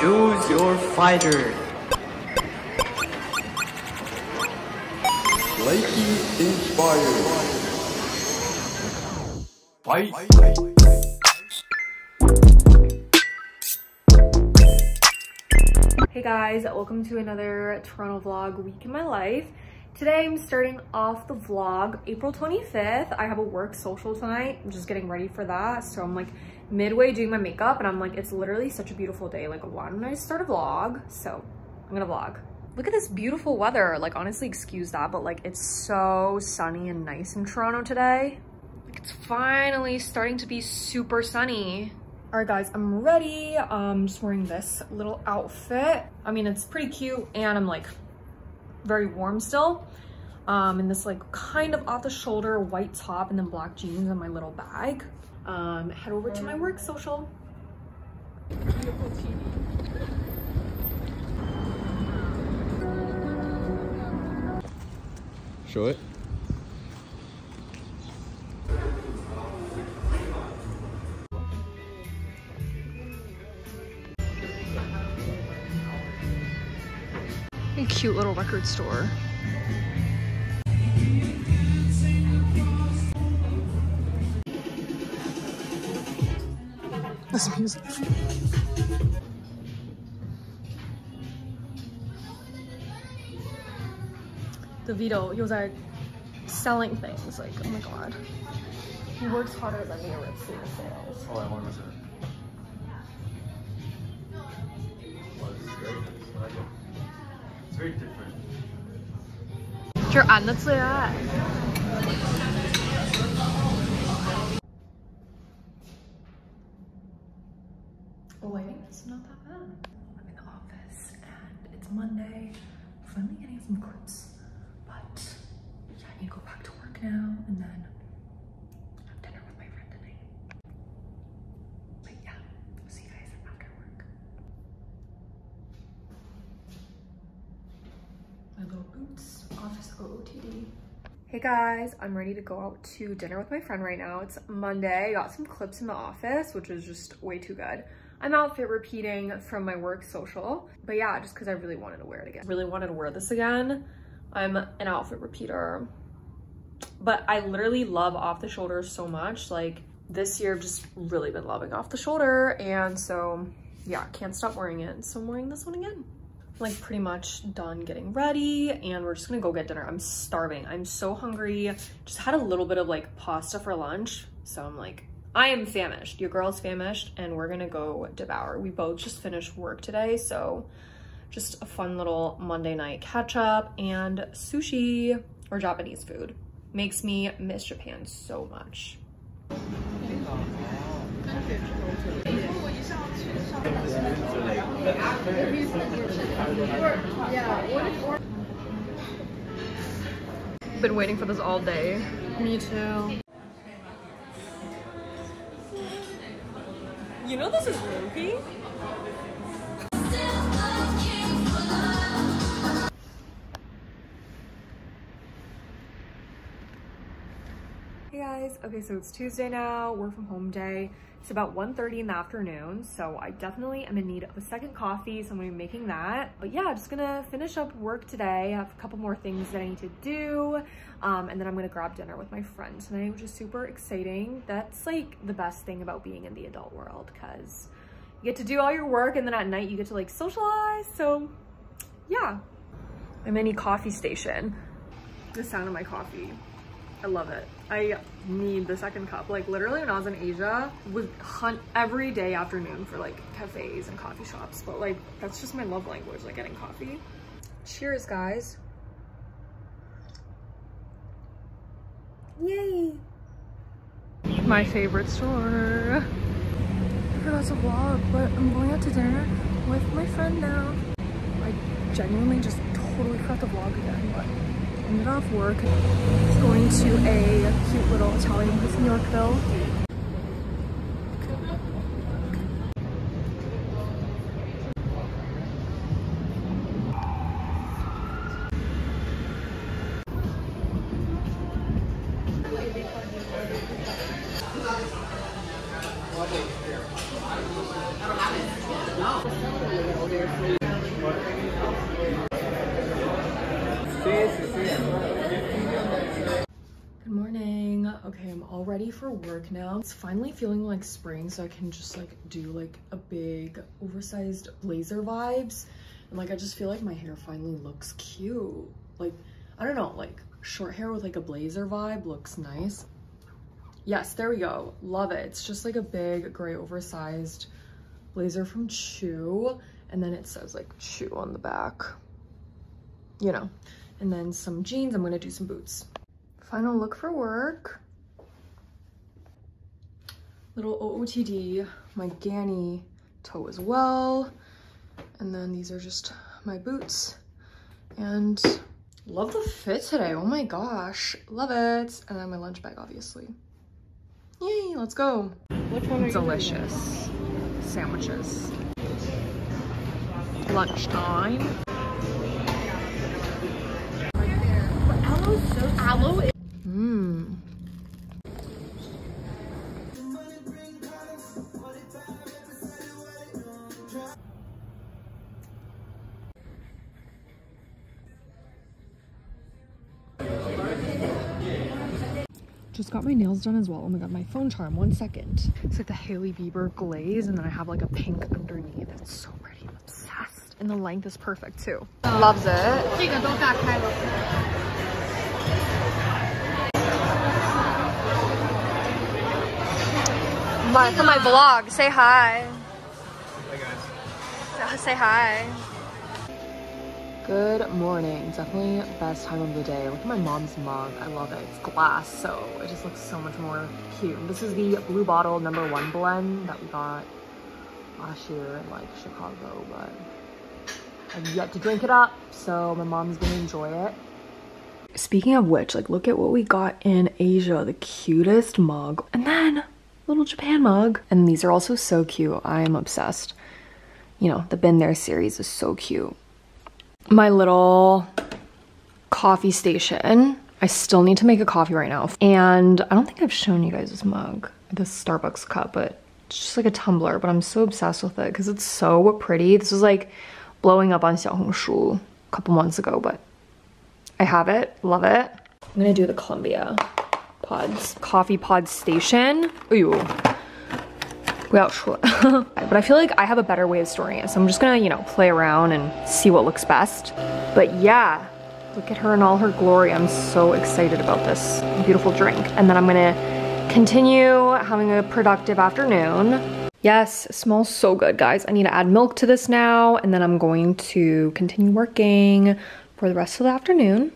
Choose your fighter. Lady inspired. Fight. Hey guys, welcome to another Toronto vlog, week in my life. Today I'm starting off the vlog April 25th. I have a work social tonight. I'm just getting ready for that. So I'm like midway doing my makeup and I'm like, it's literally such a beautiful day. Like, why don't I start a vlog? So I'm gonna vlog. Look at this beautiful weather. Like, honestly, excuse that, but like it's so sunny and nice in Toronto today. Like, it's finally starting to be super sunny. All right guys, I'm ready. Just wearing this little outfit. I mean, it's pretty cute and I'm like very warm still. In this like kind of off the shoulder white top and then black jeans and my little bag. Head over to my work social. Beautiful TV. Show it. Cute little record store. This music. The Vito, he was like selling things. Like, oh my god, he works harder than me at Rip City Sales. Oh, I want to visit. Very different. Sure, and that's like that. Oh, I think that's not that bad. I'm in the office and it's Monday. I'm finally getting some clips, but yeah, I need to go back to work now and then have dinner with my friend tonight. But yeah, I'll see you guys after work. My little boots, office OOTD. Hey guys, I'm ready to go out to dinner with my friend right now. It's Monday, I got some clips in the office, which is just way too good. I'm outfit repeating from my work social, but yeah, just cause I really wanted to wear it again. Really wanted to wear this again. I'm an outfit repeater, but I literally love off the shoulder so much. Like this year, I've just really been loving off the shoulder. And so yeah, can't stop wearing it. So I'm wearing this one again. Like pretty much done getting ready and we're just gonna go get dinner. I'm starving, I'm so hungry. Just had a little bit of like pasta for lunch. So I'm like, I am famished, your girl's famished and we're gonna go devour. We both just finished work today. So just a fun little Monday night catch up and sushi or Japanese food. Makes me miss Japan so much. Been waiting for this all day. Me too. You know this is loopy? Hey guys, okay, so it's Tuesday now, work from home day. It's about 1:30 in the afternoon, so I definitely am in need of a second coffee, so I'm gonna be making that. But yeah, just gonna finish up work today. I have a couple more things that I need to do, and then I'm gonna grab dinner with my friend tonight, which is super exciting. That's like the best thing about being in the adult world, because you get to do all your work, and then at night you get to like socialize, so yeah. My mini coffee station. The sound of my coffee. I love it. I need the second cup. Like literally when I was in Asia, would hunt every day afternoon for like cafes and coffee shops. But like, that's just my love language, like getting coffee. Cheers guys. Yay. My favorite store. I forgot to vlog, but I'm going out to dinner with my friend now. I genuinely just totally forgot to vlog again, but ended off work. It's going to a cute little Italian place in Yorkville. Good morning. Okay, I'm all ready for work now. It's finally feeling like spring, so I can just like do like a big oversized blazer vibes. And like I just feel like my hair finally looks cute. Like, I don't know, like short hair with like a blazer vibe looks nice. Yes, there we go. Love it. It's just like a big gray oversized blazer from Chu. And then it says like Chu on the back, you know, and then some jeans. I'm going to do some boots. Final look for work. Little OOTD, my Gani toe as well. And then these are just my boots. And love the fit today. Oh my gosh. Love it. And then my lunch bag, obviously. Yay, let's go. Which one are delicious you sandwiches. Lunchtime. Aloe. Mmm. Just got my nails done as well. Oh my god, my phone charm. 1 second. It's like the Hailey Bieber glaze, and then I have like a pink underneath. It's so pretty. I'm obsessed. And the length is perfect too. Loves it. Bye for my vlog. Say hi. Hey guys. Say hi. Good morning. Definitely best time of the day. Look at my mom's mug. I love it. It's glass, so it just looks so much more cute. This is the Blue Bottle #1 blend that we got last year in like Chicago, but I've yet to drink it up, so my mom's gonna enjoy it. Speaking of which, like look at what we got in Asia, the cutest mug, and then little Japan mug. And these are also so cute. I am obsessed. You know, the Been There series is so cute. My little coffee station. I still need to make a coffee right now. And I don't think I've shown you guys this mug, this Starbucks cup, but it's just like a tumbler, but I'm so obsessed with it because it's so pretty. This was like blowing up on Xiaohongshu a couple months ago, but I have it, love it. I'm gonna do the Columbia pods, coffee pod station. Ooh. But I feel like I have a better way of storing it, so I'm just gonna, you know, play around and see what looks best. But yeah, look at her in all her glory. I'm so excited about this beautiful drink. And then I'm gonna continue having a productive afternoon. Yes, it smells so good, guys. I need to add milk to this now, and then I'm going to continue working for the rest of the afternoon.